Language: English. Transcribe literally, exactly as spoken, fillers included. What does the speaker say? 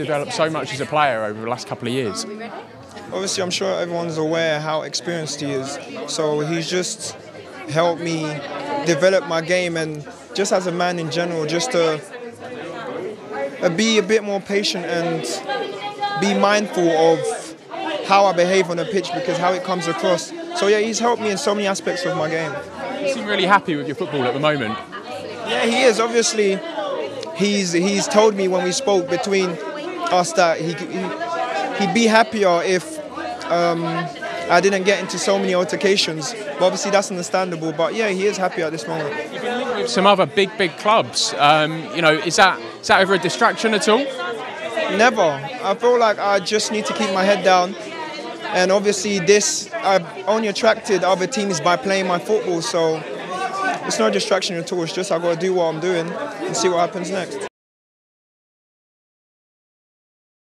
developed so much as a player over the last couple of years. Obviously, I'm sure everyone's aware how experienced he is, so he's just helped me develop my game and just as a man in general, just to be a bit more patient and be mindful of how I behave on the pitch because how it comes across. So yeah, he's helped me in so many aspects of my game. You seem really happy with your football at the moment. Yeah, he is. Obviously, he's he's told me when we spoke between us that he, he, he'd be happier if um, I didn't get into so many altercations. But obviously, that's understandable. But yeah, he is happy at this moment. You've been linked with some other big, big clubs. Um, you know, is that is that ever a distraction at all? Never. I feel like I just need to keep my head down. And obviously this, I've only attracted other teams by playing my football, so it's no distraction at all, it's just I've got to do what I'm doing and see what happens next.